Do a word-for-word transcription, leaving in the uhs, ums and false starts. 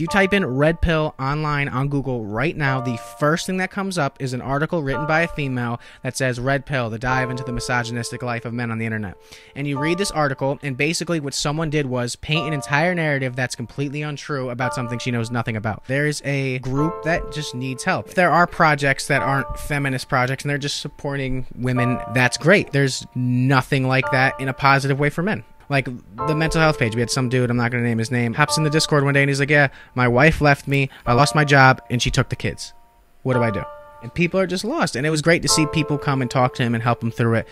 If you type in red pill online on Google right now, the first thing that comes up is an article written by a female that says red pill, the dive into the misogynistic life of men on the internet. And you read this article, and basically what someone did was paint an entire narrative that's completely untrue about something she knows nothing about. There's a group that just needs help. If there are projects that aren't feminist projects and they're just supporting women, that's great. There's nothing like that in a positive way for men. Like the mental health page, we had some dude, I'm not going to name his name, hops in the Discord one day and he's like, yeah, my wife left me, I lost my job, and she took the kids. What do I do? And people are just lost. And it was great to see people come and talk to him and help him through it.